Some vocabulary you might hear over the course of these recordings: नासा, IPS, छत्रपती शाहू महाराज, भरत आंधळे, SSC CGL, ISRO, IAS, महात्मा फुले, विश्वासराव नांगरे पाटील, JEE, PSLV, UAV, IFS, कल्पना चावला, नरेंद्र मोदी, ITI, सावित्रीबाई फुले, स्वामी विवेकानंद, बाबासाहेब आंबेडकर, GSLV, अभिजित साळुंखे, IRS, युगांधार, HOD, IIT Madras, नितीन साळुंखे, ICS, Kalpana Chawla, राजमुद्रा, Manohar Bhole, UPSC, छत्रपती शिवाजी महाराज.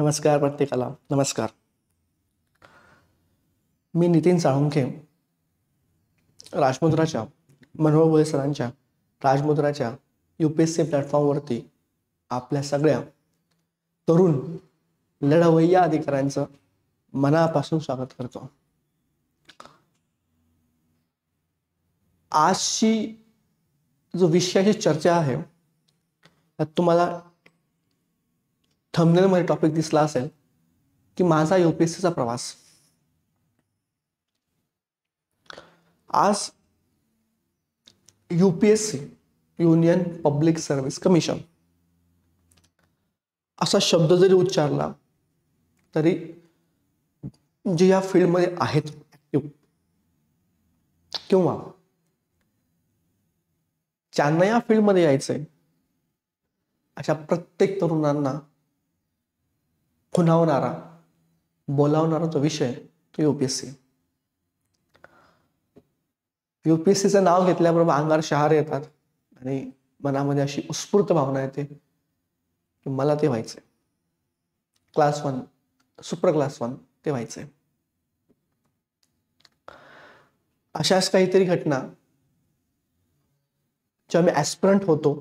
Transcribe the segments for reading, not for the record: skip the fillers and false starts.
नमस्कार प्रत्येकाला. नमस्कार. मी नितीन साहुंखे राजमुद्राच्या मनोहर भोळे सरांच्या राजमुद्राच्या यूपीएससी प्लॅटफॉर्मवरती आपल्या सगळ्या तरुण लढवय्या अधिकाऱ्यांचं मनापासून स्वागत करतो. आजची जो विषयाची चर्चा आहे त्यात तुम्हाला थंबनेल मध्ये टॉपिक दिसला असेल की माझा यूपीएससीचा प्रवास. आज UPSC union public service commission असा शब्द जरी उच्चारला तरी जे या फील्डमध्ये आहेत ऍक्टिव्ह किंवा ज्यांना या फील्डमध्ये यायचंय अशा प्रत्येक तरुणांना खुणावणारा बोलावणारा तो विषय तो यूपीएससी. यूपीएससीचं नाव घेतल्याबरोबर अंगार शहारे येतात आणि मनामध्ये अशी उत्स्फूर्त भावना येते की मला ते व्हायचंय. Class one super class one ते व्हायचंय. अशाच काहीतरी घटना जेव्हा मी ॲस्पिरंट होतो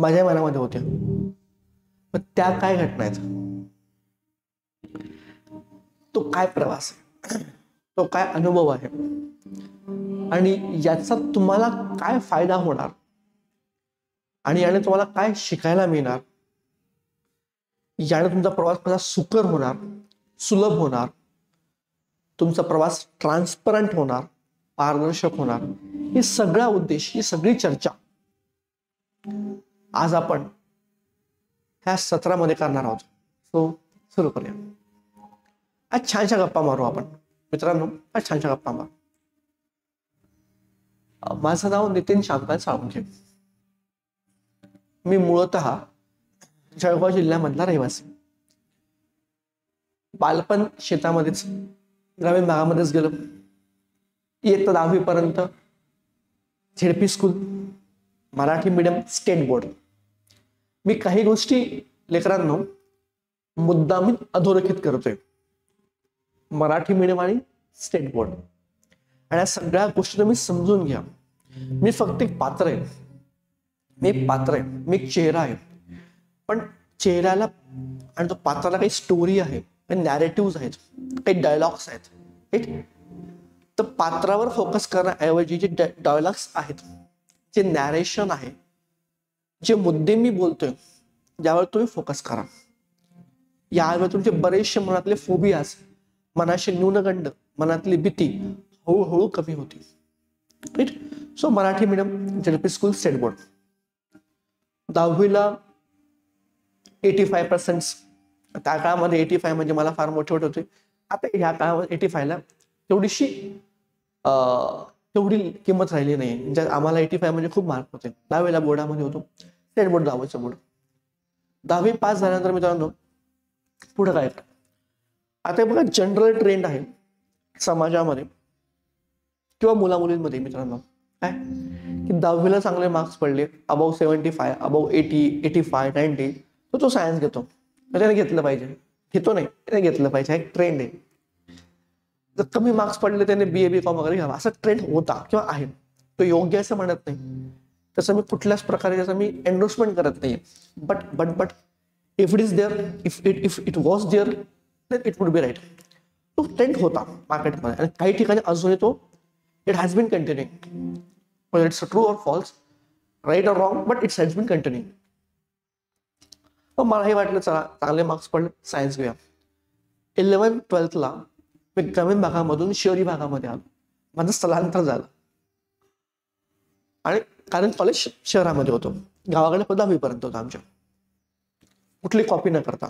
माझ्या मनामध्ये होत्या. मग त्या काय घटना आहेत, तो काय प्रवास आहे, तो काय अनुभव आहे आणि याचा तुम्हाला काय फायदा होणार आणि याने तुम्हाला काय शिकायला मिळणार, याने तुमचा प्रवास कसा सुकर होणार, सुलभ होणार, तुमचा प्रवास ट्रान्सपरंट होणार, पारदर्शक होणार, हे सगळा उद्देश, ही सगळी चर्चा आज आपण ह्या सत्रामध्ये करणार आहोत. सो सुरू करूया. आज छानशा गप्पा मारू आपण मित्रांनो. आज छानशा गप्पा मारू. माझं नाव नितीन साळुंखे. मी मूळतः जळगाव जिल्ह्यामधला रहिवासी. बालपण शेतामध्येच, ग्रामीण भागामध्येच गेलो. इयत्ता दहावीपर्यंत ZP school, Marathi medium, state board. मी काही गोष्टी लेकरांनो मुद्दाम अधोरेखित करतोय, मराठी मीडियम आणि स्टेट बोर्ड. आणि या सगळ्या गोष्टी तुम्ही समजून घ्या. मी फक्त एक पात्र आहे, मी एक चेहरा आहे. पण चेहऱ्याला आणि तो पात्राला काही स्टोरी आहे, काही नॅरेटिव्ह आहेत, काही डायलॉग्स आहेत. ठीक, तर पात्रावर फोकस करण्याऐवजी जे डायलॉग्स आहेत, जे नॅरेशन आहे, जे मुद्दे मी बोलतोय ज्यावर तुम्ही फोकस करा. यावर तुमचे बरेचसे मनातले फोबियाज, मनाशी न्यूनगंड, मनातली भीती हळूहळू कमी होती. Right. So Marathi medium, ZP school, state board. दहावीला 85%. त्या काळामध्ये 85 म्हणजे मला फार मोठे वाटत होते. आता ह्या काळामध्ये 85ला तेवढीशी तेवढी किंमत राहिली नाही. म्हणजे आम्हाला 85 म्हणजे खूप मार्क होते. दहावीला बोर्डामध्ये होतो, स्टेट बोर्ड, दहावीचा बोर्ड. दहावी पास झाल्यानंतर मित्रांनो पुढे काय, आता बघा जनरल ट्रेंड आहे समाजामध्ये किंवा मुलामुलींमध्ये मित्रांनो काय की दहावीला चांगले मार्क्स पडले, अबाव 75, अबाव 80, 85, 90, तर तो सायन्स घेतो. त्याने घेतलं पाहिजे, घेतो नाही, त्याने घेतलं पाहिजे. एक ट्रेंड आहे. जर कमी मार्क्स पडले त्याने BA BCom वगैरे घ्यावा, असा ट्रेंड होता किंवा आहे. तो योग्य असं म्हणत नाही, तसं मी कुठल्याच प्रकारे त्याचा मी एन्डोर्समेंट करत नाही. But if it is there, if it was there it would be right. तो ट्रेंड होता मार्केटमध्ये आणि काही ठिकाणी अजूनही तो it has been continuing. It's true or false, right or wrong, but it's has been continuing. मग मलाही वाटलं चला चांगले मार्क्स पडले, सायन्स घेऊया. 11th-12thला मी ग्रामीण भागामधून शहरी भागामध्ये आलो. माझं स्थलांतर झालं आणि कारण कॉलेज शहरामध्ये होतं, गावाकडे 10वीपर्यंत होतं आमच्या. कुठली कॉपी न करता,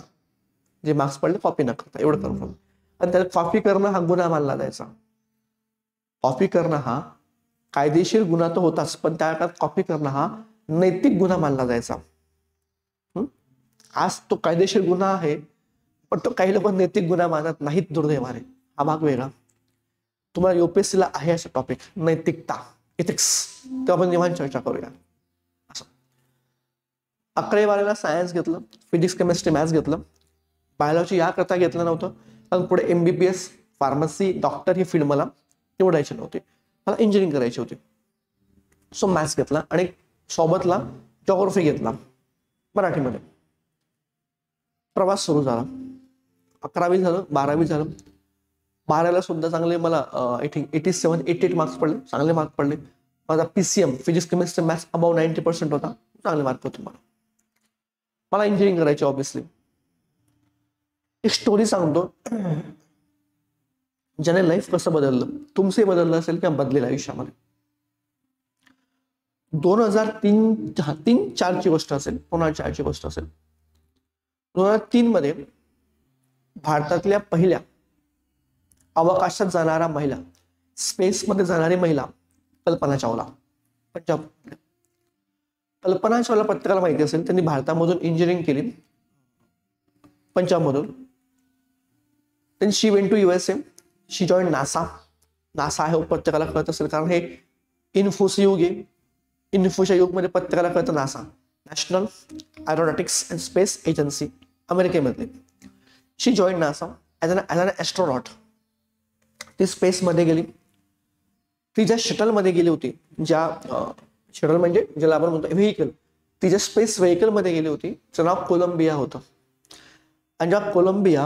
जे मार्क्स पडले कॉपी न करता, एवढं कन्फर्म. आणि त्याला कॉपी करणं हा गुन्हा मानला जायचा. कॉपी करणं हा कायदेशीर गुन्हा तर होताच, पण त्या काळात कॉपी करणं हा नैतिक गुन्हा मानला जायचा. आज तो कायदेशीर गुन्हा आहे, पण तो काही लोक नैतिक गुन्हा मानत नाहीत दुर्दैवाने. हा भाग वेगळा. तुम्हाला यूपीएससीला आहे असा टॉपिक नैतिकता, इथिक्स, तेव्हा आपण निवांत चर्चा करूया. 11वी-12वीला सायन्स घेतलं, फिजिक्स, केमिस्ट्री, मॅथ्स घेतलं. बायोलॉजी या करता घेतलं नव्हतं कारण पुढे एमबीबीएस फार्मसी डॉक्टर ही फील्ड मला निवडायची नव्हती मला इंजिनिअरिंग करायची होती सो मॅथ्स घेतला आणि सोबतला ज्योग्राफी घेतला मराठी मध्ये प्रवास सुरू झाला 11वी झालं 12वी झालं 12ला सुद्धा चांगले मला आय थिंक 87-88 मार्क्स पडले चांगले मार्क्स पडले माझा PCM physics chemistry maths above 90% होता चांगले मार्क्स होते मला इंजिनिअरिंग करायची ऑब्वियसली एक स्टोरी सांगतो ज्याने लाईफ कसं बदललं तुमचे बदललं असेल किंवा बदलेलं आयुष्यामध्ये 2003-04 ची गोष्ट असेल 2004 ची गोष्ट असेल 2003 मध्ये भारतातल्या पहिल्या अवकाशात जाणारा महिला स्पेस मध्ये जाणारी महिला कल्पना चावला पंजाब कल्पना चावला प्रत्येकाला माहिती असेल त्यांनी भारतामधून इंजिनिअरिंग केली पंजाबमधून then she went to USA she join नासा नासा हे प्रत्येकाला कळत असेल कारण हे इन्फोस युग आहे इन्फोच्या युगमध्ये प्रत्येकाला कळतं नासा national aeronautics and space agency अमेरिकेमध्ये she join नासा as an astronaut ती स्पेसमध्ये गेली ती ज्या शटलमध्ये गेली होती ज्या शटल म्हणजे ज्याला आपण म्हणतो व्हेकल ती ज्या स्पेस व्हेकलमध्ये गेली होती तिचं नाव कोलंबिया होतं आणि जेव्हा Columbia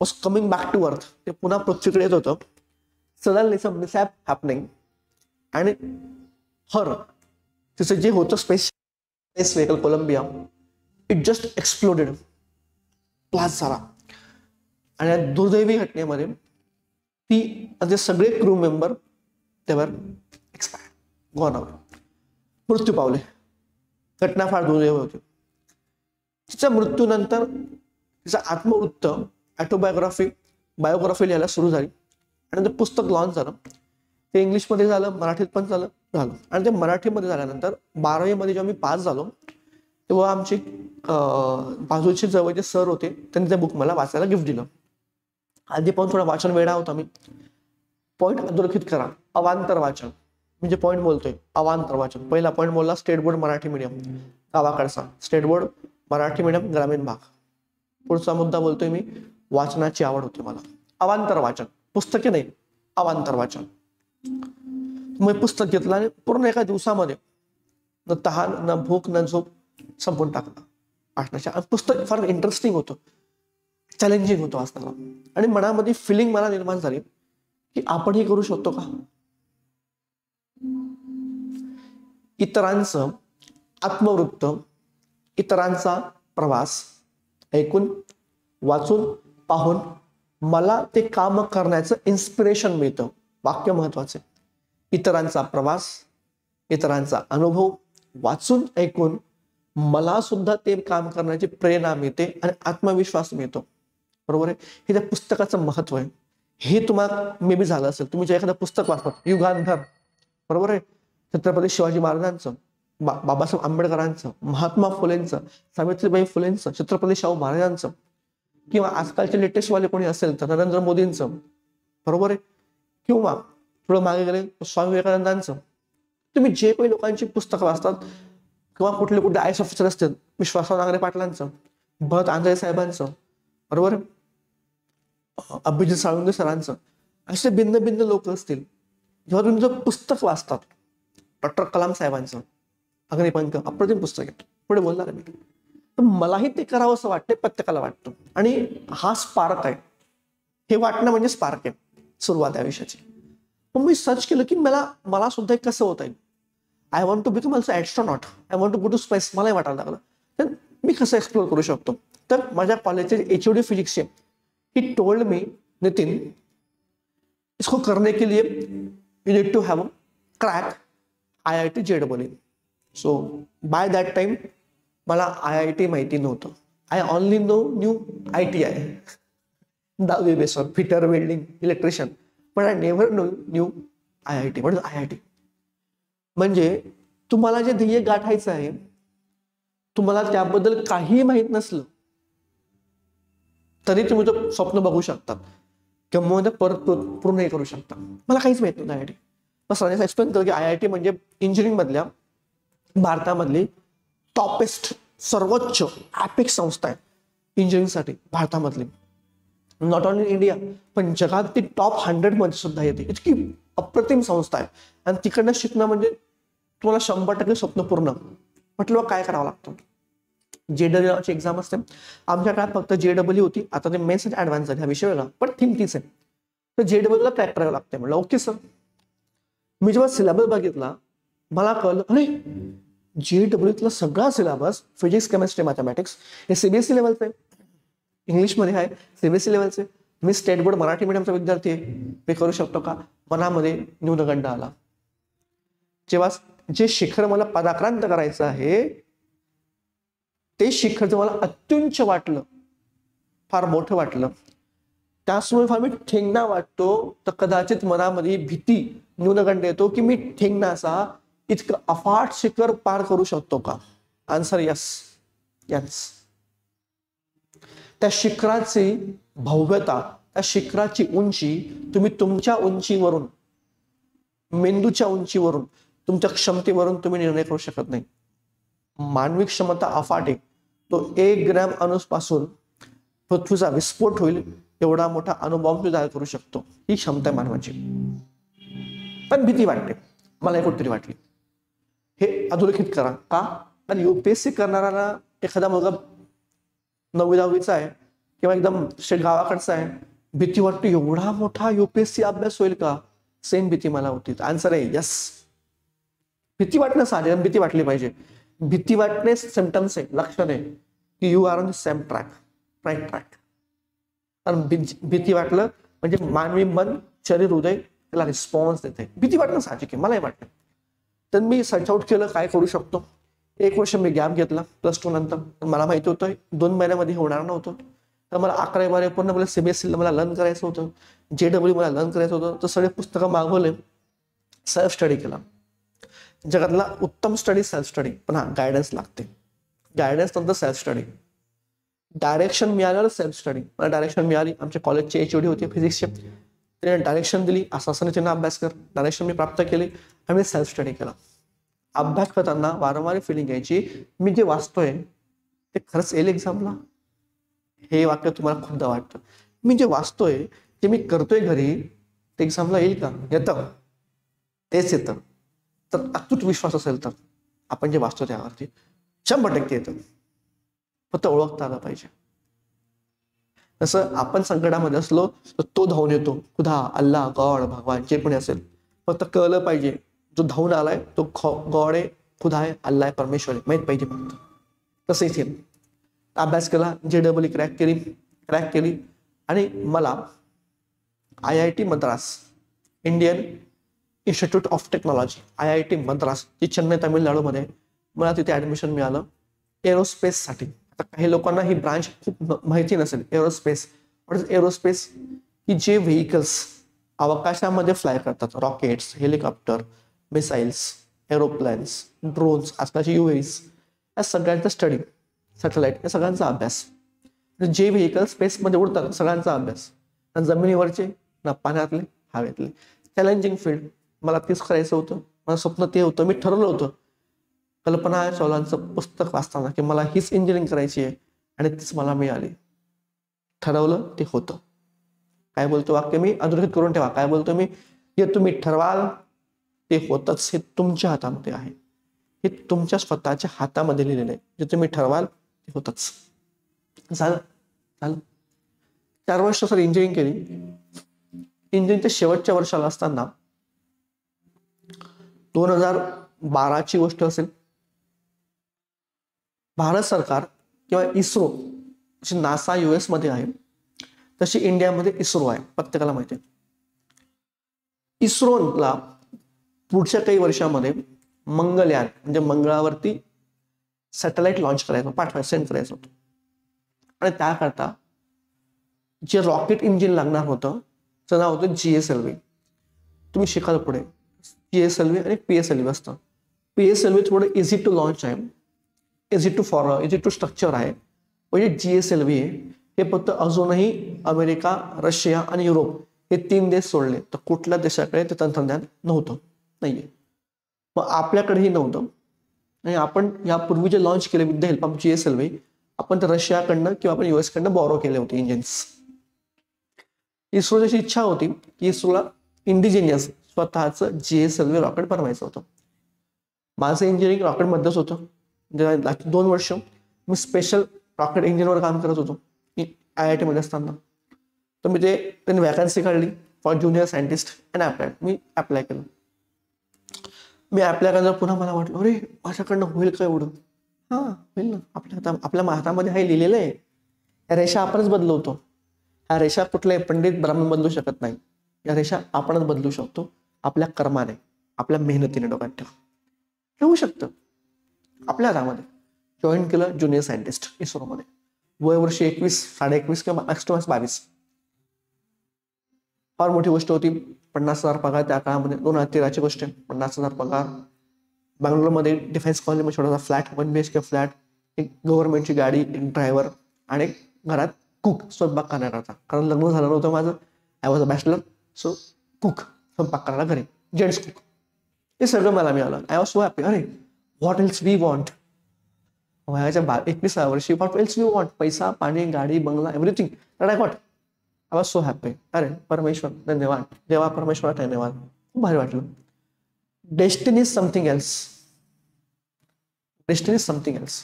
was coming back to earth ते पुन्हा पृथ्वीकडे येत होतं सडनली सम मिसहॅप हॅपनिंग आणि हर तिचं जे होतं space vehicle Columbia it just exploded blast झाला आणि या दुर्दैवी घटनेमध्ये ती आणि सगळे क्रू मेंबर त्यावर एक्सपायर गॉन आउट मृत्यू पावले घटना फार दुर्दैवी होती तिच्या मृत्यूनंतर तिचा आत्मवृत्त बायोग्राफी लिहायला सुरू झाली आणि ते पुस्तक लॉन्च झालं ते इंग्लिशमध्ये झालं मराठीत पण झालं आणि ते मराठीमध्ये झाल्यानंतर 12वीमध्ये जेव्हा मी पास झालो तेव्हा आमचे बाजूचे जवळचे सर होते त्यांनी ते बुक मला वाचायला गिफ्ट दिलं आधी पण थोडा वाचन वेळा होता मी पॉईंट अधोरेखित करा अवांतर वाचन म्हणजे पॉईंट बोलतोय अवांतर वाचन पहिला पॉईंट बोलला स्टेट बोर्ड मराठी मीडियम गावाकडचा स्टेट बोर्ड मराठी मीडियम ग्रामीण भाग पुढचा मुद्दा बोलतोय मी वाचनाची आवड होती मला अवांतर वाचन पुस्तके नाही अवांतर वाचन मी पुस्तक घेतलं आणि पूर्ण एका दिवसामध्ये न तहान न भूक न झोप संपून टाकला वाचनाच्या पुस्तक फार इंटरेस्टिंग होतं चॅलेंजिंग होतं वाचताना आणि मनामध्ये फिलिंग मला निर्माण झाली की आपण हे करू शकतो का इतरांचं आत्मवृत्त इतरांचा प्रवास ऐकून वाचून पाहून मला ते काम करण्याचं इन्स्पिरेशन मिळतं वाक्य महत्वाचं इतरांचा प्रवास इतरांचा अनुभव वाचून ऐकून मला सुद्धा ते काम करण्याची प्रेरणा मिळते आणि आत्मविश्वास मिळतो बरोबर आहे हे त्या पुस्तकाचं महत्व आहे हे तुम्हाला मे बी झालं असेल तुम्ही जे एखादं पुस्तक वाचतात युगांधार बरोबर आहे छत्रपती शिवाजी महाराजांचं बाबासाहेब आंबेडकरांचं महात्मा फुलेंचं सावित्रीबाई फुलेंचं छत्रपती शाहू महाराजांचं किंवा आजकालचे लेटेस्टवाले कोणी असेल तर नरेंद्र मोदींचं बरोबर आहे किंवा थोडं मागे गेले स्वामी विवेकानंदांचं तुम्ही जे काही लोकांची पुस्तकं वाचतात किंवा कुठले कुठले आय एस ऑफिसर असतील विश्वासराव नांगरे पाटलांचं भरत आंधळे साहेबांचं बरोबर अभिजित साळुंखे सरांचं असे भिन्न भिन्न लोक असतील जेव्हा तुम्ही जर पुस्तक वाचतात डॉक्टर कलाम साहेबांचं अग्निपंख अप्रतिम पुस्तक आहे पुढे बोलणार मी तर मलाही ते करावं असं वाटतं प्रत्येकाला वाटतं आणि हा स्पार्क आहे हे वाटणं म्हणजे स्पार्क आहे सुरुवात आयुष्याची पण मी सर्च केलं की मला सुद्धा एक कसं होता येईल I want to become also astronaut I want to go to space मलाही वाटायला लागलं तर मी कसं एक्सप्लोर करू शकतो तर माझ्या कॉलेजचे HOD फिजिक्सचे ही टोल्ड मी नितीन इसको करने के लिए you need to have a crack IIT JEE so by that time मला IIT माहिती नव्हतं I only know knew ITI दहावी बेसवर फिटर वेल्डिंग इलेक्ट्रिशियन पण I never know knew IIT म्हणून IIT म्हणजे तुम्हाला जे ध्येय गाठायचं आहे तुम्हाला त्याबद्दल काही माहीत नसलं तरी तुम्ही तो स्वप्न बघू शकता किंवा परत पूर्ण हे करू शकता मला काहीच माहित नव्हतं IIT मग सरांनी एक्सप्लेन केलं की IIT म्हणजे इंजिनिअरिंग मधल्या भारतामधली टॉपेस्ट सर्वोच्च ॲपिक संस्था आहे इंजिनिअरिंगसाठी भारतामधले, नॉट ओनली इंडिया पण जगातील टॉप 100 मध्ये सुद्धा येते. इतकी अप्रतिम संस्था आहे आणि तिकडनं शिकणं म्हणजे तुम्हाला 100% स्वप्न पूर्ण. म्हटलं काय करावं लागतं, जेईई ची एक्झाम असते. आमच्या काळात फक्त जेईई होती, आता ते मेन्स आणि ऍडव्हान्स झाले, हा विषय वेगळा पण थीम तीच आहे. तर जेईई ला क्रॅक करावं लागते. म्हटलं ओके सर. मी जेव्हा सिलेबस बघितला मला कळलं अरे जेईईतला सगळा सिलेबस फिजिक्स केमिस्ट्री मॅथमॅटिक्स हे सीबीएसई लेवलचं आहे, इंग्लिशमध्ये आहे, सीबीएसई लेवलचं आहे. मी स्टेट बोर्ड मराठी मीडियमचा विद्यार्थी आहे, ते करू शकतो का? मनामध्ये न्यूनगंड आला. जेव्हा जे शिखर मला पदाक्रांत करायचं आहे ते शिखर जे मला अत्युंच वाटलं, फार मोठं वाटलं, त्यासमोर फार मी ठेंगणा वाटतो तर कदाचित मनामध्ये भीती न्यूनगंड येतो की मी ठेंगणाचा इतकं अफाट शिखर पार करू शकतो का? Answer yes yes. त्या शिखराची भव्यता, त्या शिखराची उंची तुम्ही तुमच्या उंचीवरून, मेंदूच्या उंचीवरून, तुमच्या क्षमतेवरून तुम्ही निर्णय करू शकत नाही. मानवी क्षमता अफाट आहे. तो 1 ग्रॅम अणूपासून पृथ्वीचा विस्फोट होईल एवढा मोठा अणुबॉम्ब तो तयार करू शकतो. ही क्षमता आहे मानवाची. पण भीती वाटते, मला कुठेतरी वाटली. हे अधोरेखित करा का? कारण यूपीएससी करणाऱ्याला एखादा मुलगा 9वी-10वीचा आहे किंवा एकदम शेट गावाकडचा आहे, भीती वाटते एवढा मोठा यूपीएससी अभ्यास होईल का? सेम भीती मला होती. आन्सर आहे यस. भीती वाटणं साधारण, भीती वाटली पाहिजे. भीती वाटणे सिम्पटम्स आहे, लक्षण आहे की you are on the same track, right track. कारण भीती वाटलं म्हणजे मानवी मन, शरीर, हृदय त्याला रिस्पॉन्स देते. भीती वाटणं साहजिक आहे, मलाही वाटलं. तर मी सर्च आउट केलं काय करू शकतो. 1 वर्ष मी गॅप घेतला प्लस 2 नंतर. मला माहिती होतं 2 महिन्यामध्ये होणार नव्हतं. तर मला 11-12 पूर्ण मला सीबीएसईला मला लर्न करायचं होतं, जेईई मला लर्न करायचं होतं. तर सगळे पुस्तकं मागवले, सेल्फ स्टडी केला. जगातला उत्तम स्टडी सेल्फ स्टडी, पण हा गायडन्स लागते. गायडन्स नंतर सेल्फ स्टडी. डायरेक्शन मिळाल्यावर सेल्फ स्टडी. मला डायरेक्शन मिळाली. आमच्या कॉलेजचे HOD होते फिजिक्सचे, त्याने डायरेक्शन दिली, असा त्यांना अभ्यास कर. डायरेक्शन मी प्राप्त केली आणि मी सेल्फ स्टडी केला. अभ्यास करताना वारंवार फिलिंग यायची मी जे वाचतोय ते खरंच येईल एक्झामला. हे वाक्य तुम्हाला खूपदा वाटतं, मी जे वाचतोय ते मी करतोय घरी ते एक्झामला येईल का? येतं, तेच येतं. तर अतूट विश्वास असेल तर आपण जे वाचतो त्यावरती 100% येतं. फक्त ओळखता आलं पाहिजे. जसं आपण संकटामध्ये असलो तर तो धावून येतो, खुदा, अल्लाह, गॉड, भगवान जे पण असेल. फक्त कळलं पाहिजे जो धावून आलाय तो गॉड आहे, खुदा आहे, अल्लाह आहे, परमेश्वर आहे, माहीत पाहिजे फक्त. तसेच येईल. अभ्यास केला, जेईई क्रॅक केली आणि मला IIT Madras, Indian institute of technology, IIT Madras जी चेन्नई तामिळनाडूमध्ये, मला तिथे ॲडमिशन मिळालं एरोस्पेससाठी. आता काही लोकांना ही ब्रांच खूप माहिती नसेल. एरोस्पेस, एरोस्पेस की जे व्हेकल्स अवकाशामध्ये फ्लाय करतात, rockets, helicopter, missiles, aeroplanes, drones, आजकालचे UAVs, या सगळ्यांचा स्टडी, सॅटेलाइट, या सगळ्यांचा अभ्यास. जे व्हेकल्स स्पेसमध्ये उडतात सगळ्यांचा अभ्यास, ना जमिनीवरचे ना पाण्यातले, हवेतले. चॅलेंजिंग फील्ड, मला तेच करायचं होतं. मला स्वप्न ते होतं. मी ठरवलं होतं कल्पना चावलांचं पुस्तक वाचताना की मला हीच इंजिनिअरिंग करायची आहे आणि तीच मला मिळाली. ठरवलं ते होतं. काय बोलतो वाक्य मी, अधोरेखित करून ठेवा. काय बोलतो मी, जे तुम्ही ठरवाल ते होतच. हे तुमच्या हातामध्ये आहे, हे तुमच्या स्वतःच्या हातामध्ये लिहिलेलं आहे. जे तुम्ही ठरवाल ते होतच. झालं झालं. 4 वर्ष सर इंजिनिअरिंग केली. इंजिनिअरिंगच्या शेवटच्या वर्षाला असताना 2012ची गोष्ट असेल, भारत सरकार किंवा ISRO, जशी नासा US मध्ये आहे तशी इंडियामध्ये ISRO आहे, प्रत्येकाला माहिती आहे. ISROला पुढच्या काही वर्षामध्ये मंगलयान म्हणजे मंगळावरती सॅटेलाइट लॉन्च करायचं, सेंड करायचं होतं. आणि त्याकरता जे रॉकेट इंजिन लागणार होतं त्याचं नाव होतं GSLV. तुम्ही शिकाल पुढे GSLV आणि PSLV असतं. PSLV थोडं इझी टू लॉन्च आहे, इझी टू स्ट्रक्चर आहे. म्हणजे GSLV हे फक्त अजूनही अमेरिका, रशिया आणि युरोप हे 3 देश सोडले तर कुठल्या देशाकडे ते तंत्रज्ञान नव्हतं, नाहीये. मग आपल्याकडेही नव्हतं. आणि आपण यापूर्वी जे लॉन्च केले विद्याहेल्प GSLV आपण तर रशियाकडून किंवा आपण यूएसकडून बॉरो केले होते इंजिन्स. इस्रोची इच्छा होती की इस्रोला इंडिजिनियस स्वतःचं जीएसएलव्ही रॉकेट बनवायचं होतं. माझं इंजिनिअरिंग रॉकेट मध्येच होतं. गेली 2 वर्ष मी स्पेशल रॉकेट इंजिनवर काम करत होतो आयआयटी मध्ये असताना. तर मी त्यांनी वॅकन्सी काढली for junior scientist and apply. मी अप्लाय केलं. मी अप्लाय करायला पुन्हा मला वाटलं अरे माझ्याकडनं होईल काय एवढं. हां होईल ना, आपल्या हातामध्ये हे लिहिलेलं आहे. या रेषा आपणच बदलवतो. ह्या रेषा कुठलाही पंडित ब्राह्मण बदलू शकत नाही. या रेषा आपणच बदलू शकतो आपल्या कर्माने, आपल्या मेहनतीने. डोक्यात ठेवा, होऊ शकतं आपल्या हातामध्ये. जॉईन केलं ज्युनियर सायंटिस्ट इस्रोमध्ये. वय वर्षी 21, साडे 21 किंवा मार्क्स 22. फार मोठी गोष्ट होती. 50,000 पगार त्या काळामध्ये. 2013ची गोष्ट आहे. 50,000 पगार. बंगलोरमध्ये डिफेन्स कॉलनीमध्ये छोटासा फ्लॅट, 1 BHK फ्लॅट, एक गव्हर्नमेंटची गाडी, एक ड्रायव्हर आणि घरात कुक स्वयंपाक करण्याकरता. कारण लग्न झालं नव्हतं माझं. I was a bachelor. So cook स्वयंपाक करायला घरी, जेंट्स कुक. हे सगळं मला मिळालं. I was so happy. अरे व्हॉट एल्स वी वॉन्ट. वयाच्या 21व्या वर्षी व्हॉट एल्स वी वॉन्ट. पैसा, पाणी, गाडी, बंगला, everything that I got. I was so happy. अरे परमेश्वर धन्यवाद, देवा परमेश्वर धन्यवाद. खूप भारी वाटलं. Destiny is something else. Destiny is something else.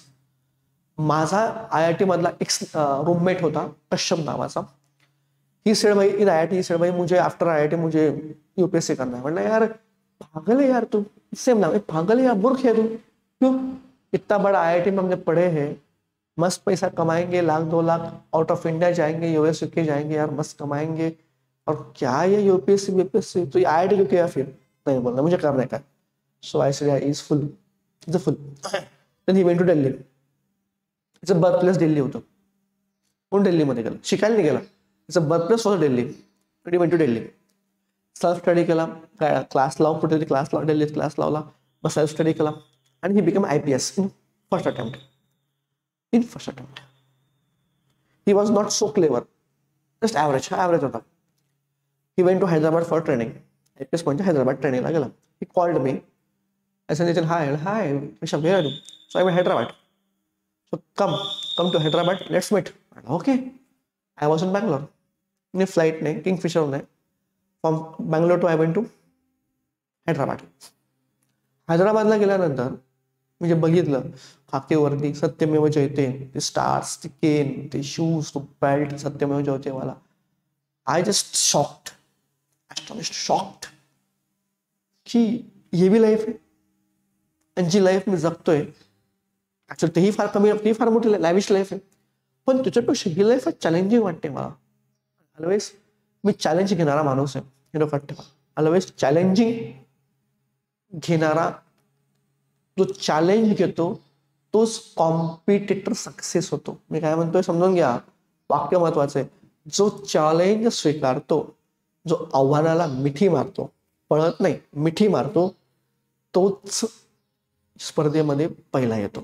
माझा आयआयटी मधला एक रूममेट होता कश्यप नावाचा. ही सेड भाई इन आयआयटी, ही सेड भाई मुझे आफ्टर आयआयटी मुझे यूपीएससी करना है. म्हणलं यार पागल है यार तू. सेम नाम है. पागल है यार, मूर्ख है तू. क्यों? इतना बड़ा आईआईटी में हमने पढ़े हैं, मस्त पैसा कमाएंगे, 1-2 लाख आउट ऑफ इंडिया जाएंगे, यूएस के जाएंगे यार, मस्त कमाएंगे. और क्या ये यूपीएससी यूपीएससी तो आईआईटी क्यों किया? फिर नहीं बोलना मुझे करने का. So I said is full is full. Then he went to Delhi. His birth place Delhi होतं. कोण दिल्लीमध्ये गेला शिकायला नाही गेला. इज बर्थ प्लेस होतं Delhi. He went to Delhi. Self study केला. क्लास लावून कुठेतरी क्लास लावला. डेलीत क्लास लावला. मग सेल्फ स्टडी केला आणि he become IPS in first attempt. In first attempt. He was not so clever. Just average. हा ॲव्हरेज होता. He went to Hyderabad for training. IPS कोणच्या हैदराबाद ट्रेनिंगला गेला. He called me. असं नितीन हाय हाय कशा वेळ. So I am Hyderabad. So come to Hyderabad. Let's meet. Okay. I was in Bangalore. मी flight नाही, किंगफिशर नाही. From Bangalore to I went to Hyderabad. हैदराबादला गेल्यानंतर म्हणजे बघितलं खाकीवरती सत्यमेव जयते, ते स्टार्स, ते केन, ते शूज, तो बेल्ट, सत्यमेव जयते वाला. I just shocked. Astonished, shocked की हे बी लाईफ आहे आणि जी लाईफ मी जगतोय ॲक्च्युअली तेही फार कमी, ती फार मोठी लॅविश लाईफ आहे. पण त्याच्यापेक्षा ही लाईफ चॅलेंजिंग वाटते मला. ऑलवेज मी चॅलेंज घेणारा माणूस आहे. हे लोक वाटतं ऑलवेज चॅलेंजिंग घेणारा. जो चॅलेंज घेतो तोच कॉम्पिटेटर सक्सेस होतो. मी काय म्हणतोय समजून घ्या. वाक्य महत्वाचं आहे. जो चॅलेंज स्वीकारतो, जो आव्हानाला मिठी मारतो, पळत नाही मिठी मारतो, तोच स्पर्धेमध्ये पहिला येतो.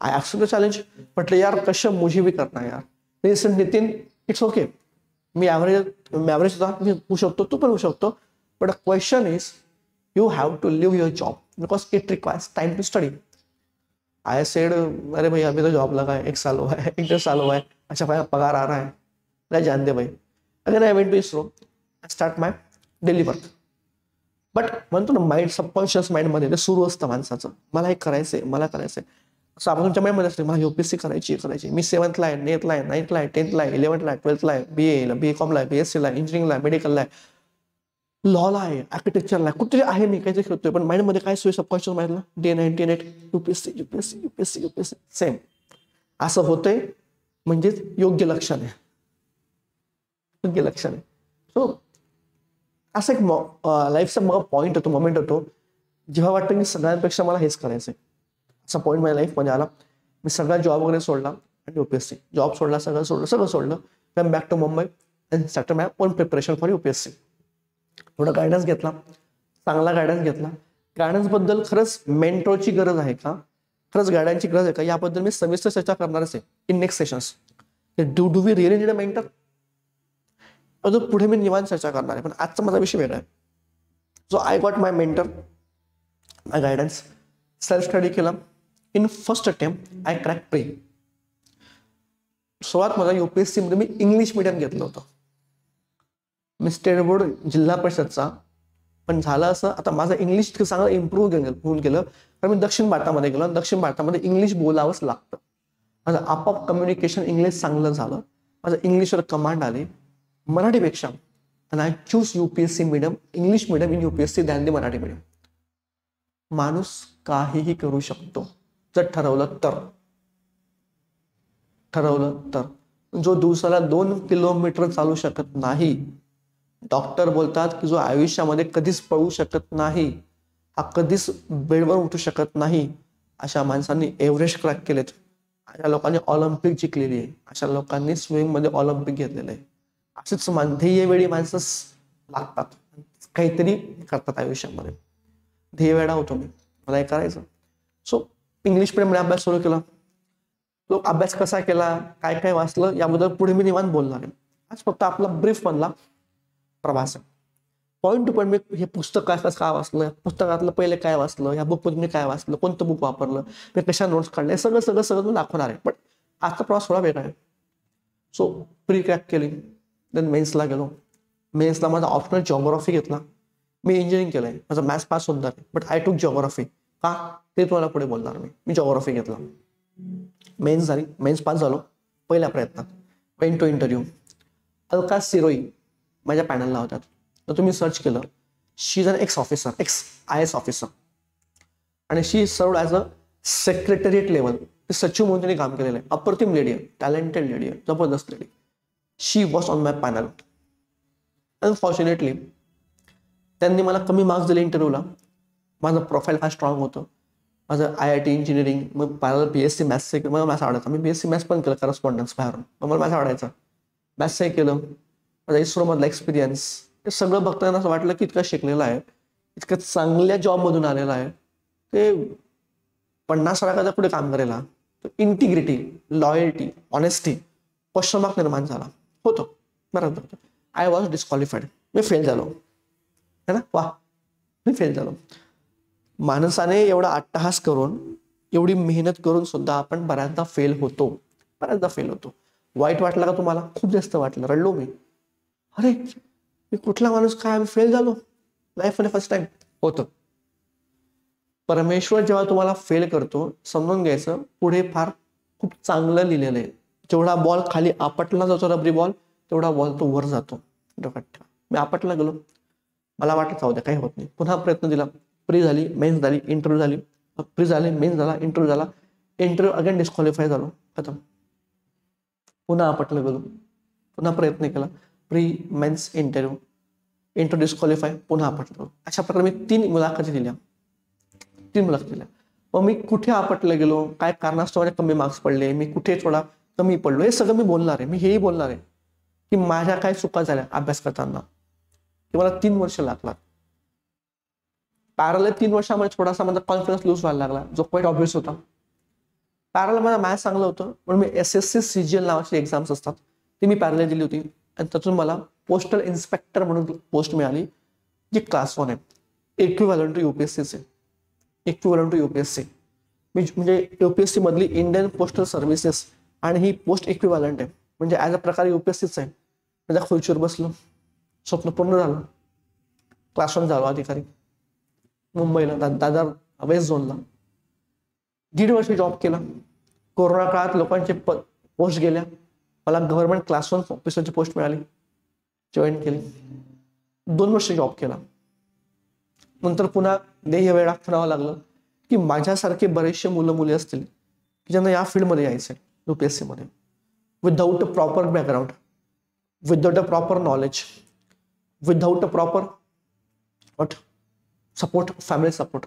I accept the challenge. म्हटलं यार कसं मुझे बी करणार यार. Nitin it's okay. मी ॲव्हरेज होता. मी होऊ शकतो, तू पण होऊ शकतो. But a question is you have to leave your job because it requires time to study. I said अरे भाई अभी तो जॉब लगा है, 1 साल हुआ है, 1-1.5 साल हुआ है. अच्छा भाई पगार आ रहा है नहीं जान दे भाई. अगर I went to ISRO and start my daily work. But म्हणतो ना माइंड, सबकॉन्शियस माइंडमध्ये ते सुरू असतं माणसाचं. मला हे करायचंय, मला करायचंय. असं आपण तुमच्या माइंडमध्ये असते मला यूपीएससी करायची. मी 7thला आहे, 8thला आहे, 9thला आहे, 10thला आहे, 11thला आहे, 12thला आहे, BA ला BCom ला, BSc ला, इंजिनिअरिंगला, मेडिकलला आहे, लॉला आहे, आर्किटेक्चरला आहे, कुठेतरी आहे मी. काहीतरी खेळतोय पण माइंडमध्ये काय सोय सबकॉन्शियस माइंडला. डे 9, डे 8 यूपीएससी सेम असं होतंय. म्हणजेच योग्य लक्षण आहे, योग्य लक्षण आहे. सो असं एक लाईफचा मग पॉईंट होतो, मोमेंट होतो जेव्हा वाटतं की सगळ्यांपेक्षा मला हेच करायचंय. असा पॉईंट माझ्या लाईफमध्ये आला. मी सगळा जॉब वगैरे सोडला आणि यूपीएससी. जॉब सोडला, सगळं सोडलं. Come back to Mumbai and start my own preparation for UPSC. थोडा गायडन्स घेतला, चांगला गायडन्स घेतला. गायडन्सबद्दल खरंच मेंटोरची गरज आहे का, खरंच गायडन्सची गरज आहे का, याबद्दल मी सविस्तर चर्चा करणारच आहे in next sessions. Do we really need a mentor? अजून पुढे मी निवांत चर्चा करणार आहे. पण आजचा माझा विषय वेगळा आहे. So I got my mentor, my guidance. Self study केला. In first attempt, I cracked pre. So, I UPSC English medium. Mr. Wood, Jilla Prashadsa, Panjala, Atamaza English improved Gungel, I mean, Dakshin Bata, English Bola was locked. As an up of communication, English Sangla Zala, as an English or command Ali, Marathi Veksha, and I choose UPSC medium, English medium in UPSC than the Marathi medium. Manus Kahihi Karu Shakto, the Tarawla Tar. जो दूसरा 2 kilometre चालू शकत नाही doctor बोलतात की जो आयुष्यामध्ये कधीच पळू शकत नाही हा कधीच बेडवर उठू शकत नाही अशा माणसांनी एव्हरेस्ट क्रॅक केलेत अशा लोकांनी ऑलिम्पिक जिंकलेली आहे अशा लोकांनी स्विमिंग मध्ये ऑलिम्पिक घेतलेले आहे असेच ध्येय वेडी माणसं लागतात काहीतरी करतात आयुष्यामध्ये ध्येय वेडा होतो मी मला हे करायचं सो इंग्लिश मध्ये अभ्यास सुरू केला लोक अभ्यास कसा केला काय काय वाचलं याबद्दल पुढे मी निवांत बोलणार आहे आज फक्त आपला ब्रीफ बनला प्रवास पॉइंट टू पॉइंट मी हे पुस्तक का वाचलं पुस्तकातलं पहिले काय वाचलं या बुक मध्ये मी काय वाचलं कोणतं बुक वापरलं मी कशा नोट्स काढले सगळं मी दाखवणार आहे पण आजचा प्रवास थोडा वेगळा आहे सो प्री क्रॅक केली देन मेन्सला गेलो मेन्सला माझा ऑप्शनल जिओग्राफी घेतला मी इंजिनिअरिंग केलंय माझा मॅथ्स पास होणार बट आय टूक जिओग्राफी का ते तुम्हाला पुढे बोलणार मी जिओग्राफी घेतला मेन्स पास झालो पहिला प्रयत्न went to interview Alka Sirohi माझ्या पॅनलला होत्या तर तुम्ही सर्च केलं she is an ex IAS officer आणि she served as a secretariat level सचिव म्हणून तिने काम केलेलं आहे अप्रतिम लेडी आहे टॅलेंटेड लेडी आहे जबरदस्त lady she was on my panel unfortunately त्यांनी मला कमी मार्क्स दिले इंटरव्ह्यूला माझं प्रोफाईल फार स्ट्रॉंग होतं माझं IIT इंजिनिअरिंग मग मला PSC मॅथ्स मला मॅथ्स आवडायचा मी PSC मॅथ्स पण केलं करस्पॉन्डन्स बाहेरून मग मला मॅथ्स आवडायचा मॅथ्सही केलं माझा इस्रोमधला एक्सपिरियन्स हे सगळं बघताना असं वाटलं की इतकं शिकलेलं आहे इतकं चांगल्या जॉबमधून आलेलं आहे ते 50 लाखाचा पुढे काम करायला integrity loyalty honesty question mark निर्माण झाला होतो बरं आय वॉज डिस्क्वालिफाईड मी फेल झालो है ना वा मी फेल झालो माणसाने एवढा अट्टहास करून एवढी मेहनत करून सुद्धा आपण बऱ्याचदा फेल होतो वाईट वाटलं का तुम्हाला खूप जास्त वाटलं रडलो मी अरे मी कुठला माणूस काय आम्ही फेल झालो लाईफमध्ये फर्स्ट टाइम होतं परमेश्वर जेव्हा तुम्हाला फेल करतो समजून घ्यायचं पुढे फार खूप चांगलं लिहिलेलं आहे जेवढा बॉल खाली आपटला जातो रबरी बॉल तेवढा बॉल तो वर जातो मी आपटला गेलो मला वाटत जाऊ द्या काही होत नाही पुन्हा प्रयत्न दिला प्री झाली मेन्स झाली इंटरव्ह्यू झाली प्री झाली मेन्स झाला इंटरव्ह्यू झाला इंटरव्ह्यू अगेन डिस्क्वालिफाय झालो खतम पुन्हा आपटलं गेलो पुन्हा प्रयत्न केला प्री मेन्स इंटरव्ह्यू डिस्क्वालिफाय पुन्हा आपटलं अशा प्रकारे मी 3 मुलाखती दिल्या मग मी कुठे आपटलं गेलो काय कारणास्तव माझे कमी मार्क्स पडले मी कुठे थोडा कमी पडलो हे सगळं मी बोलणार आहे मी हेही बोलणार आहे की माझ्या काय चुका झाल्या अभ्यास करताना की मला 3 वर्ष लागला पॅरल 3 वर्षामध्ये थोडासा माझा कॉन्फिडन्स लूज व्हायला लागला जो क्वाईट ऑब्व्हियस होता पॅरल माझा मॅथ्स चांगलं होतं पण मी SSC CGL नावाची एक्झाम्स असतात ती मी पॅरल दिली होती आणि त्यातून मला पोस्टल इन्स्पेक्टर म्हणून पोस्ट मिळाली जी क्लास 1 आहे इक्विव्हॅलंट टू UPSC म्हणजे UPSC मधली इंडियन पोस्टल सर्व्हिसेस आणि ही पोस्ट इक्विव्हॅलंट आहे म्हणजे ॲज अ प्रकारे UPSCच आहे माझ्या खुर्चीवर बसलो स्वप्न पूर्ण झालं क्लास 1 झालो अधिकारी मुंबईला दादर वेस्ट झोनला 1.5 वर्ष जॉब केला कोरोना काळात लोकांचे पोस्ट गेल्या मला गव्हर्नमेंट क्लास 1 ऑफिसरची पोस्ट मिळाली जॉईन केली 2 वर्ष जॉब केला नंतर पुन्हा ध्येय वेडा करावा लागलं की माझ्यासारखे बरेचसे मुलं मुली असतील की ज्यांना या फील्डमध्ये यायचं आहे UPSC मध्ये without a proper background without a proper knowledge without a proper support, family support,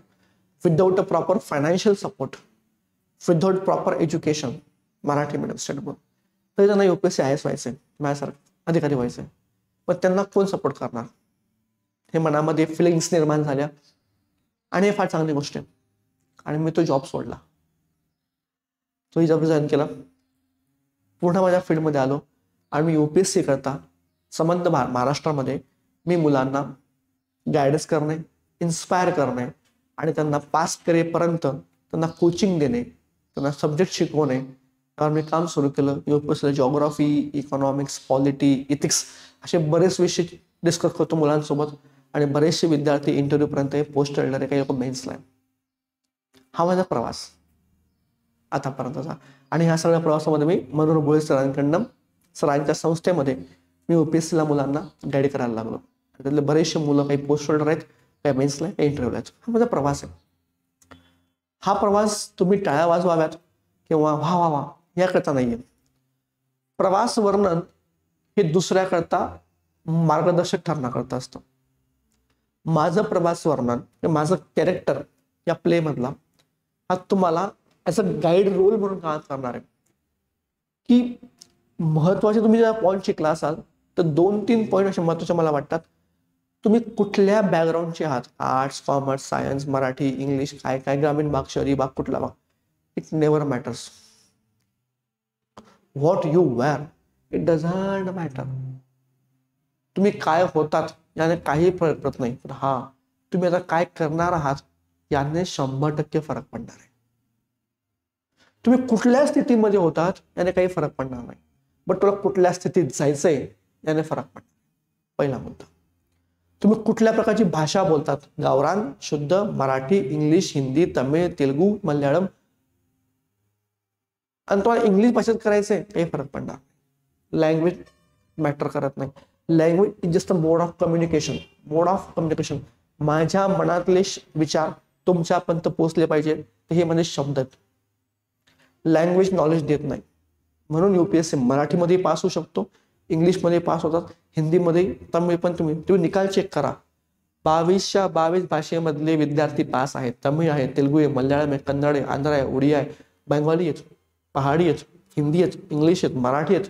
without a proper financial support, without proper education, Marathi medium state board. तर त्यांना UPSC IAS व्हायचंय माझ्यासारखं अधिकारी व्हायचंय पण त्यांना कोण सपोर्ट करणार हे मनामध्ये फिलिंग्स निर्माण झाल्या आणि हे फार चांगली गोष्ट आहे आणि मी तो जॉब सोडला तोही जॉब जॉईन केला पुन्हा माझ्या फील्डमध्ये आलो आणि मी UPSC करता संबंध महाराष्ट्रामध्ये मी मुलांना गायडन्स करणे इन्स्पायर करणे आणि त्यांना पास करेपर्यंत ना कोचिंग देने, ना सब्जेक्ट शिकवणे यावर मी काम सुरू केलं. यूपीएससीला जॉग्राफी, इकॉनॉमिक्स, पॉलिटी, इथिक्स असे बरेच विषय डिस्कस करतो मुलांसोबत आणि बरेचसे विद्यार्थी इंटरव्ह्यू पर्यंत पोस्ट करणारे, काही लोक मेन्सला. हा माझा प्रवास आतापर्यंतचा. आणि ह्या सगळ्या प्रवासामध्ये मी मनोहर भोळे सरांकडून, सरांच्या संस्थेमध्ये मी यूपीएससीला मुलांना गाईड करायला लागलो. त्यातले बरेचसे मुलं काही पोस्ट होल्डर आहेत, काही मेन्सला, काही इंटरव्ह्यूला. हा माझा प्रवास आहे. हा प्रवास तुम्ही टाळ्या वाजवाव्यात किंवा वा वा वा याकरता नाहीये. प्रवास वर्णन हे दुसऱ्याकरता मार्गदर्शक ठरण्याकरता असतं. माझं प्रवास वर्णन, माझं कॅरेक्टर या प्ले मधला हा तुम्हाला ॲज अ गाईड रोल म्हणून काम करणार आहे. की महत्वाचे तुम्ही ज्या पॉईंट शिकला असाल तर 2-3 पॉईंट असे महत्वाचे मला वाटतात. तुम्ही कुठल्या बॅकग्राऊंडचे आहात, arts, commerce, science, Marathi, English, काय काय, ग्रामीण भाग, शहरी भाग, कुठला भाग, it never matters. What you wear it doesn't matter. तुम्ही काय होतात याने काही फरक पडत नाही, पण हा तुम्ही आता काय करणार आहात याने 100% फरक पडणार आहे. तुम्ही कुठल्या स्थितीमध्ये होतात याने काही फरक पडणार नाही, बट तुला कुठल्या स्थितीत जायचंय याने फरक पडणार. पहिला मुद्दा, तुम्ही कुठल्या प्रकारची भाषा बोलतात, गावरान, शुद्ध मराठी, इंग्लिश, हिंदी, तमिळ, तेलुगू, मल्याळम, आणि तुम्हाला इंग्लिश भाषेत करायचंय काही फरक पडणार नाही. लँग्वेज मॅटर करत नाही. Language is just a mode of communication. Mode of communication, माझ्या मनातले विचार तुमच्यापर्यंत पोहोचले पाहिजे, हे म्हणजे शब्द आहेत. लँग्वेज नॉलेज देत नाही. म्हणून यूपीएससी मराठीमध्ये पास होऊ शकतो, इंग्लिशमध्ये पास होतात, हिंदीमध्ये, तमिळ पण. तुम्ही निकाल चेक करा. 22च्या 22 भाषेमधले विद्यार्थी पास आहेत. तमिळ आहे, तेलुगू आहे, मल्याळम आहे, कन्नड आहे, आंध्र आहे, उडिया आहे, बंगाली आहे, पहाडी आहेत, हिंदी आहेत, इंग्लिश आहेत, मराठी आहेत,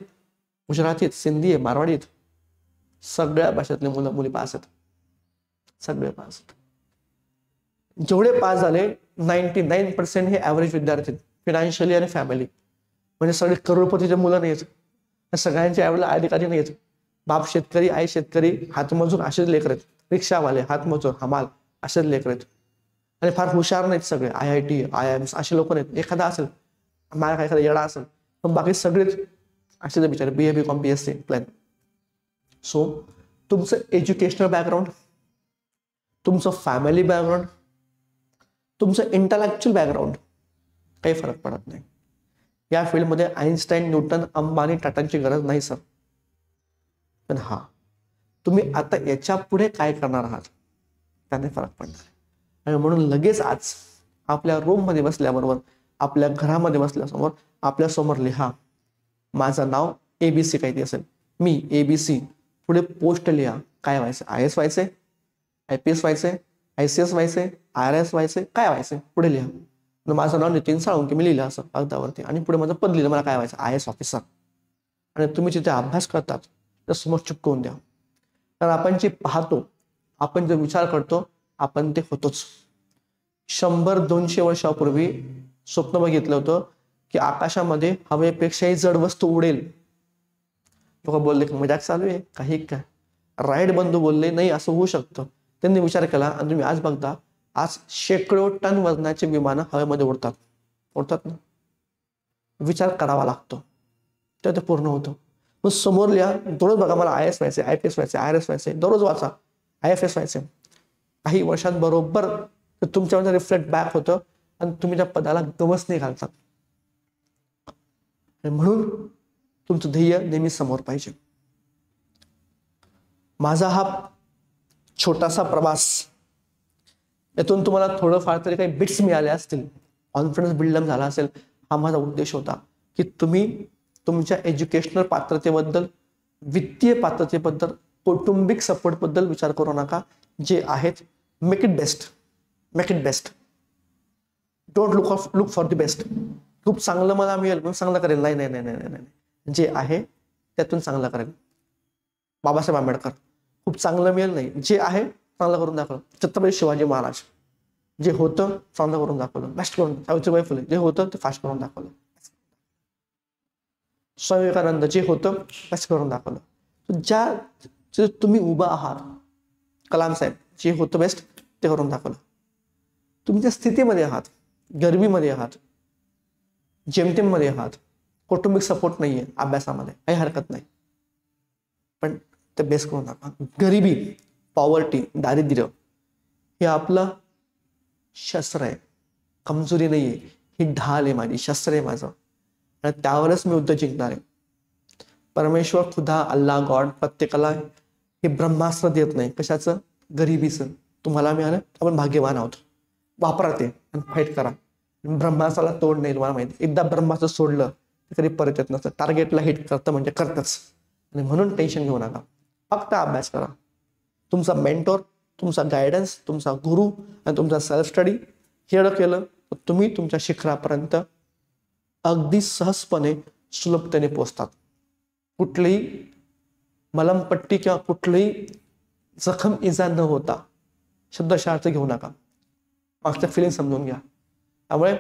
गुजराती आहेत, सिंधी आहे, मारवाडी आहेत. सगळ्या भाषेतले मुलं मुली पास आहेत. सगळे पास आहेत. जेवढे पास झाले 99% हे ॲव्हरेज विद्यार्थी आहेत, फिनान्शियली आणि फॅमिली. म्हणजे सगळे करोडपतीचे मुलं नाहीत, सगळ्यांचे आई वडील अधिकारी नाहीत. बाप शेतकरी, आई शेतकरी, हातमजूर असेच लेकर आहेत. रिक्षावाले, हातमजूर, हमाल असेच लेकर आहेत. आणि फार हुशार नाहीत सगळे. IIT IIMs असे लोक नाहीत. एखादा असेल, मला काय एखादा येडा असेल, पण बाकी सगळेच असेच बिचारे. BA BCom BSc plan. So तुमचं एज्युकेशनल बॅकग्राऊंड, तुमचं फॅमिली बॅकग्राऊंड, तुमचं इंटलेक्च्युअल बॅकग्राऊंड काही फरक पडत नाही. या फील्डमध्ये आइन्स्टाईन, न्यूटन, अंबानी, टाटांची गरज नाही सर. पण हा तुम्ही आता याच्या पुढे काय करणार आहात त्याने फरक पडणार आहे. आणि म्हणून लगेच आज आपल्या रूममध्ये बसल्याबरोबर, आपल्या घरामध्ये बसल्यासमोर आपल्यासमोर लिहा, माझं नाव ABC काहीतरी असेल, मी ABC, पुढे पोस्ट लिहा. काय व्हायचं? IAS व्हायचंय, IPS व्हायचंय, ICS व्हायचंय, IRS व्हायचंय, काय व्हायचंय पुढे लिहा. माझं नाव नितीन साळुंके की मी लिहिलं असं कागदावरती, आणि पुढे माझं पद लिहिलं, मला काय व्हायचं, IAS ऑफिसर. आणि तुम्ही जिथे अभ्यास करतात तर समोर चिपकवून द्या. कारण आपण जे पाहतो, आपण जो विचार करतो, आपण ते होतोच. 100-200 वर्षापूर्वी स्वप्न बघितलं होतं की आकाशामध्ये हवेपेक्षाही जड वस्तू उडेल. लोक बोलले की मजाक चालू आहे, काही काय. राईट बंधू बोलले नाही, असं होऊ शकतं. त्यांनी विचार केला आणि तुम्ही आज बघता, आज 100 टन वजनाचे विमानं हवेमध्ये उडतात. उडतात ना? विचार करावा लागतो तेव्हा ते पूर्ण होतं. मग समोर लिहा, दररोज बघा, मला IAS व्हायचे, IPS व्हायचे, IRS व्हायचे, दररोज वाचा. IFS व्हायचे. काही वर्षांबरोबर तुमच्यामध्ये रिफ्लेक्ट बॅक होतं आणि तुम्ही त्या पदाला गवस नाही घालतात. म्हणून तुमचं ध्येय नेहमी समोर पाहिजे. माझा हा छोटासा प्रवास, यातून तुम्हाला थोडंफार तरी काही बिट्स मिळाले असतील, कॉन्फिडन्स बिल्डअप झाला असेल. हा माझा उद्देश होता की तुम्ही तुमच्या एज्युकेशनल पात्रतेबद्दल, वित्तीय पात्रतेबद्दल, कौटुंबिक सपोर्टबद्दल विचार करू नका. जे आहेत make it best. Make it best. Don't look for the best. खूप चांगलं मला मिळेल म्हणून चांगलं करेल, नाही नाही नाही नाही नाही. जे आहे त्यातून चांगलं करेल. बाबासाहेब आंबेडकर, खूप चांगलं मिळेल नाही, जे आहे चांगलं करून दाखवलं. छत्रपती शिवाजी महाराज, जे होतं चांगलं करून दाखवलं, बेस्ट करून. सावित्रीबाई फुले, जे होतं ते फास्ट करून दाखवलं. स्वामी विवेकानंद, जे होतं बेस्ट करून दाखवलं. ज्या तुम्ही उभा आहात, कलाम साहेब, जे होतं बेस्ट ते करून दाखवलं. तुम्ही ज्या स्थितीमध्ये आहात गर्मीमध्ये आहात, जेमतेममध्ये आहात, कौटुंबिक सपोर्ट नाहीये अभ्यासामध्ये, काही हरकत नाही, पण ते बेस करून नका. गरिबी, पॉवर्टी, दारिद्र्य हे आपलं शस्त्र आहे, कमजोरी नाहीये, ही ढाल आहे माझी, शस्त्र आहे माझं, आणि त्यावरच मी युद्ध जिंकणार आहे. परमेश्वर खुदा अल्लाह गॉड प्रत्येकाला हे ब्रह्मास्त्र देत नाही. कशाचं? गरिबीचं. तुम्हाला मिळालं, आपण भाग्यवान आहोत, वापरा ते आणि फाईट करा. ब्रह्मास्त्राला तोड नाही, तुम्हाला माहिती. एकदा ब्रह्मास्त्र सोडलं तरी परत येत नसतं. टार्गेटला हिट करतं म्हणजे करतच, आणि म्हणून टेन्शन घेऊ नका. फक्त अभ्यास करा. तुमचा मेंटॉर, तुमचा गायडन्स, तुमचा गुरु आणि तुमचा सेल्फ स्टडी हे केलं तर तुम्ही तुमच्या शिखरापर्यंत अगदी सहजपणे, सुलभतेने पोचतात. कुठलीही मलमपट्टी किंवा कुठलीही जखम इजा न होता, शब्दशः अर्थ घेऊ नका, मागचं फिलिंग समजून घ्या. त्यामुळे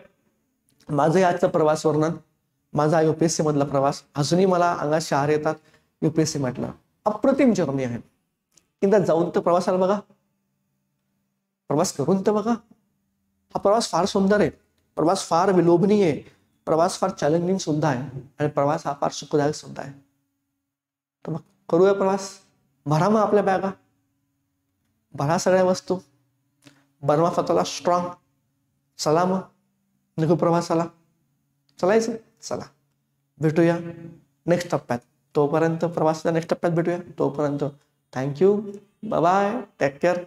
माझं आजचा प्रवास वर्णन, माझा UPSC मधला प्रवास, अजूनही मला अंगात शहारे येतात. UPSC म्हटलं अप्रतिम जर्नी आहे. एकदा जाऊन तर प्रवासाला बघा, प्रवास करून तर बघा. हा प्रवास फार सुंदर आहे, प्रवास फार विलोभनीय आहे, प्रवास फार चॅलेंजिंग सुद्धा आहे, आणि प्रवास हा फार सुखदायक सुद्धा आहे. तर मग करूया प्रवास, भरा मग आपल्या बॅगा, भरा सगळ्या वस्तू, बनवा स्वतःला स्ट्रॉंग. चला मग निघू प्रवासाला. चलायचं, चला. भेटूया नेक्स्ट टप्प्यात. तोपर्यंत प्रवासाच्या नेक्स्ट टप्प्यात भेटूया. तोपर्यंत थँक्यू, बाय, टेक केअर.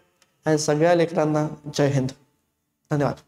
आणि सगळ्या लेकरांना जय हिंद. धन्यवाद.